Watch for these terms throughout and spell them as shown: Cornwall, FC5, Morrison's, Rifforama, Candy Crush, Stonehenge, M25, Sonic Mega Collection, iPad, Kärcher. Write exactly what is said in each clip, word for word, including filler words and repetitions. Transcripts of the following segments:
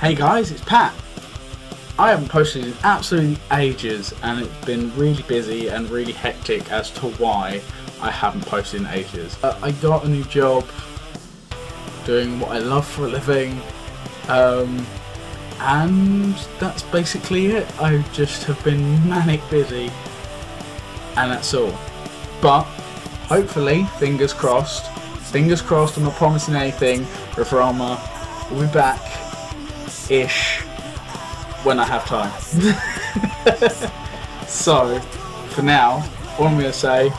Hey guys, it's Pat. I haven't posted in absolutely ages, and it's been really busy and really hectic as to why I haven't posted in ages. Uh, I got a new job, doing what I love for a living, um, and that's basically it. I just have been manic busy, and that's all. But hopefully, fingers crossed, fingers crossed, I'm not promising anything, Rifforama will be back-ish when I have time. So, for now, all I'm going to say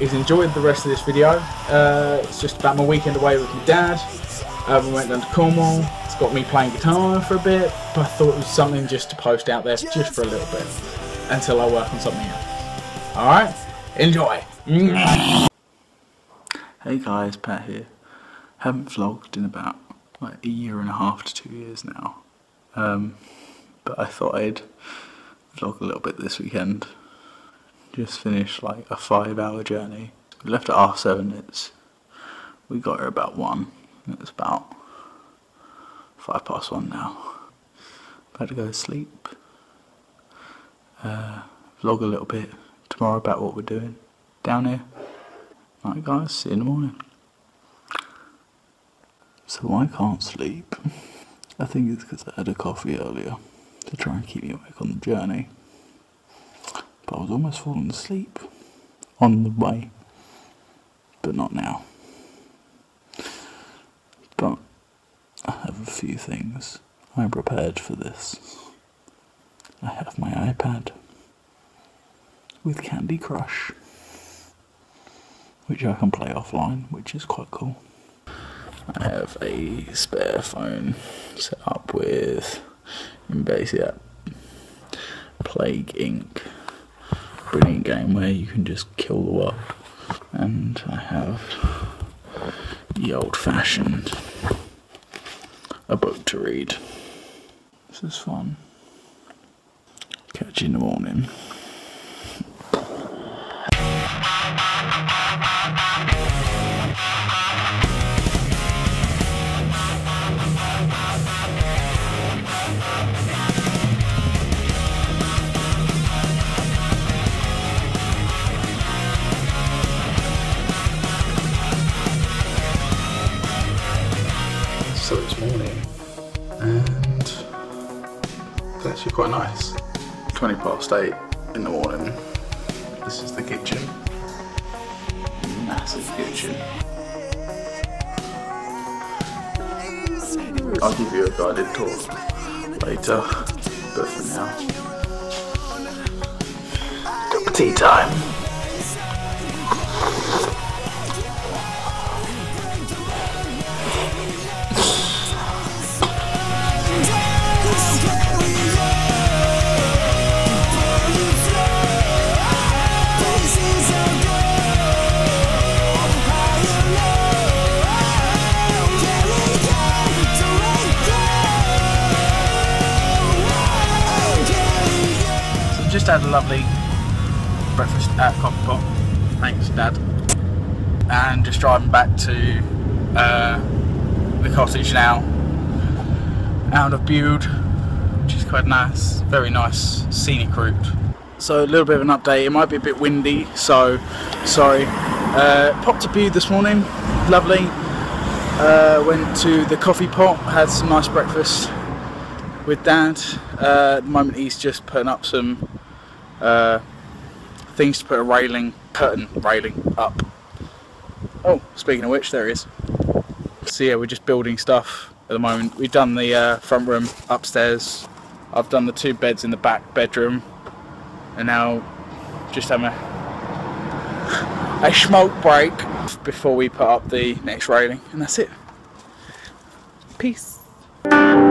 is enjoy the rest of this video. Uh, it's just about my weekend away with my dad. Uh, we went down to Cornwall. It's got me playing guitar for a bit, but I thought it was something just to post out there just for a little bit until I work on something else. Alright? Enjoy! Hey guys, Pat here. Haven't vlogged in about like a year and a half to two years now, um, but I thought I'd vlog a little bit this weekend. Just finished like a five hour journey. We left at half seven, it's, we got here about one, it's about five past one now. About to go to sleep, uh, vlog a little bit tomorrow about what we're doing down here. Alright guys, see you in the morning. So I can't sleep. I think it's because I had a coffee earlier to try and keep me awake on the journey. But I was almost falling asleep on the way. But not now. But I have a few things. I'm prepared for this. I have my iPad with Candy Crush, which I can play offline, which is quite cool. I have a spare phone set up with basically Plague Incorporated. Brilliant game where you can just kill the world. And I have the old-fashioned, a book to read. This is fun. Catch you in the morning. So it's morning, and it's actually quite nice. twenty past eight in the morning. This is the kitchen. Massive kitchen. I'll give you a guided tour later, but for now, cup of tea time. Just had a lovely breakfast at Coffee Pot, thanks Dad, and just driving back to uh, the cottage now, out of Bude, which is quite nice, very nice scenic route. So a little bit of an update, it might be a bit windy, so sorry. Uh, popped to Bude this morning, lovely, uh, went to the Coffee Pot, had some nice breakfast with Dad. Uh, at the moment he's just putting up some Uh, things to put a railing, curtain railing up. Oh, speaking of which, there it is. So yeah, we're just building stuff at the moment. We've done the uh, front room upstairs. I've done the two beds in the back bedroom, and now just having a, a smoke break before we put up the next railing, and that's it. Peace. Bye.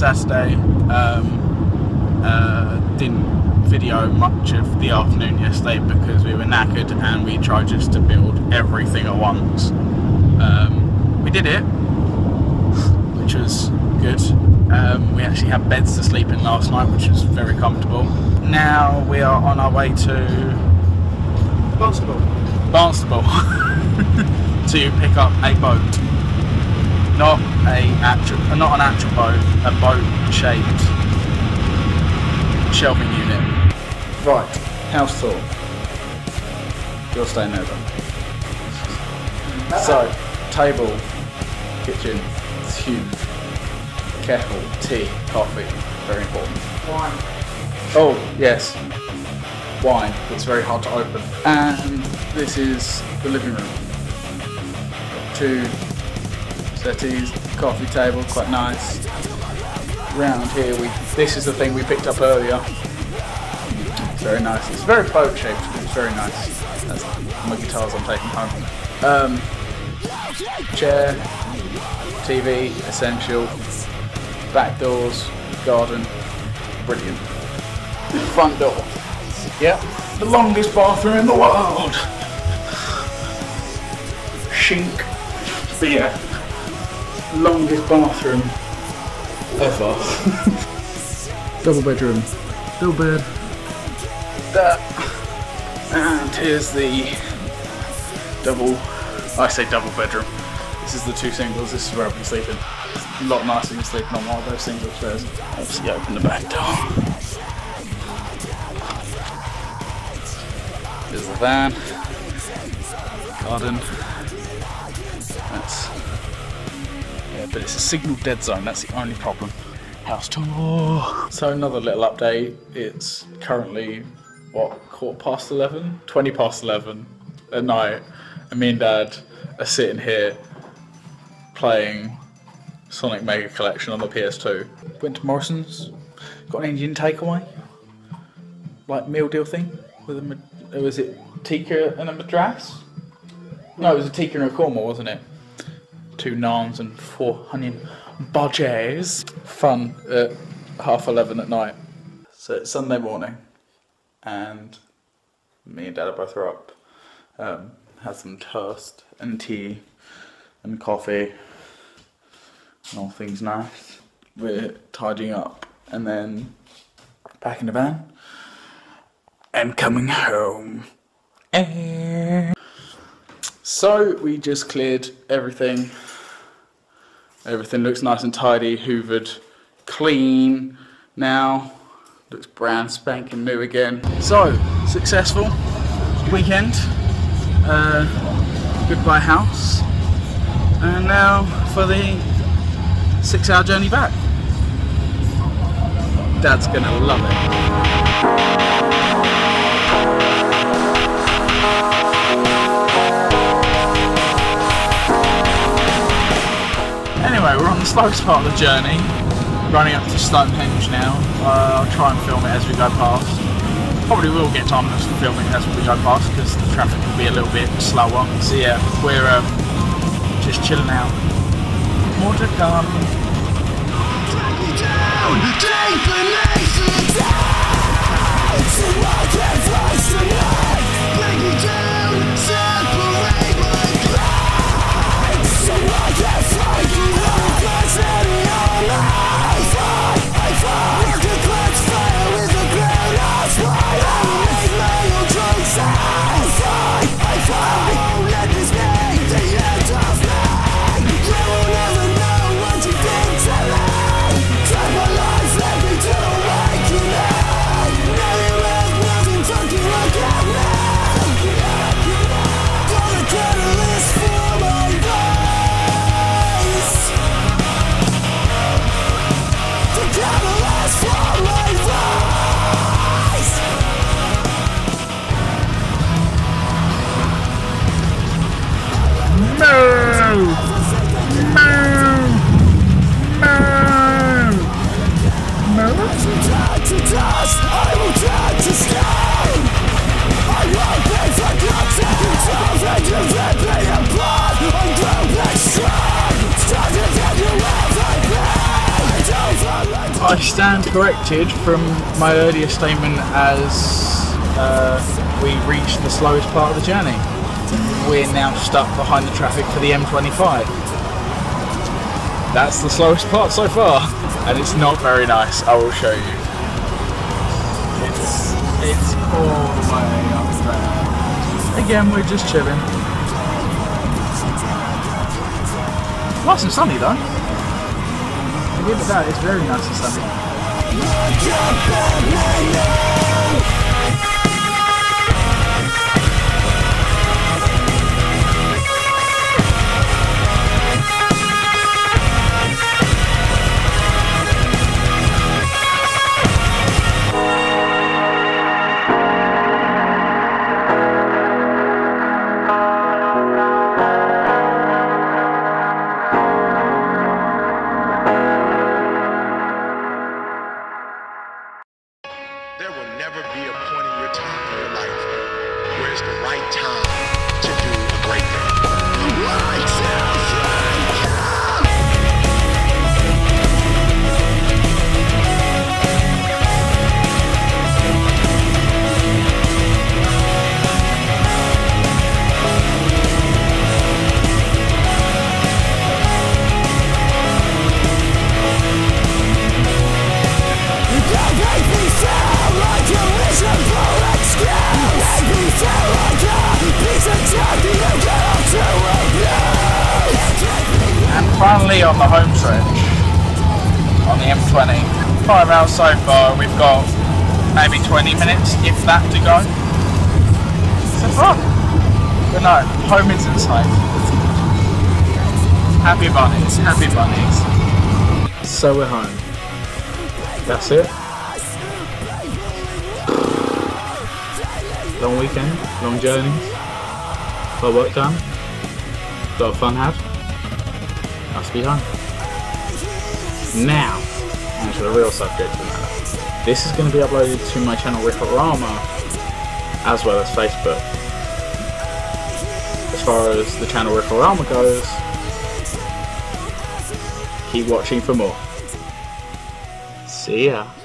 Saturday. Um, uh, didn't video much of the afternoon yesterday because we were knackered and we tried just to build everything at once. Um, we did it, which was good. Um, we actually had beds to sleep in last night, which was very comfortable. Now we are on our way to Barnstable, Barnstable to pick up a boat. Not a actual, not an actual boat, a boat shaped shelving unit. Right, house tour. You're staying over. So, table, kitchen, tube, kettle, tea, coffee, very important. Wine. Oh, yes. Wine, it's very hard to open. And this is the living room. Two settees, coffee table, quite nice. Round here, we this is the thing we picked up earlier. It's very nice. It's very boat shaped, but it's very nice. That's my guitars I'm taking home. Um, chair, T V, essential. Back doors, garden, brilliant. Front door. Yep. The longest bathroom in the world. Shink. But yeah, longest bathroom ever. Double bedroom, double bed. That. And here's the double. I say double bedroom. This is the two singles. This is where I've been sleeping. A lot nicer than sleeping on one of those singles upstairs. Obviously, open the back door. There's the van. Garden. That's. But it's a signal dead zone, that's the only problem. House tour! So another little update, it's currently, what, quarter past eleven? twenty past eleven at night, and me and Dad are sitting here playing Sonic Mega Collection on the P S two. Went to Morrison's, got an Indian takeaway, like meal deal thing, with a, was it tikka and a madras? No, it was a tikka and a korma, wasn't it? Two naans and four onion budgies. Fun at half eleven at night. So it's Sunday morning and me and Dad are both up. Um, had some toast and tea and coffee and all things nice. We're tidying up and then back in the van and coming home. And so we just cleared everything. Everything looks nice and tidy, hoovered, clean now. Looks brand spanking new again. So, successful weekend. Uh, goodbye house. And now for the six hour journey back. Dad's gonna love it. Anyway, we're on the slowest part of the journey, running up to Stonehenge now. uh, I'll try and film it as we go past. Probably will get time for filming as we go past because the traffic will be a little bit slower. So yeah, we're um, just chilling out. More to come. Drag me down, deep beneath the tide. It's a world that flies tonight. Bring me down, separate my pride. It's a world that flies tonight. I stand corrected from my earlier statement as uh, we reached the slowest part of the journey. We're now stuck behind the traffic for the M twenty-five. That's the slowest part so far, and it's not very nice, I will show you. It's, it's all the way up there. Again, we're just chilling. Nice and sunny though. To give it that, it's very nice and sunny. Finally on the home stretch on the M twenty. Five hours so far, we've got maybe twenty minutes, if that, to go. So far, but no, home isn't safe. Happy bunnies, happy bunnies. So we're home. That's it. Long weekend, long journey. A lot of work done. A lot of fun had. Must be home. Now, onto the real subject of that. This is going to be uploaded to my channel Rifforama, as well as Facebook. As far as the channel Rifforama goes, keep watching for more. See ya.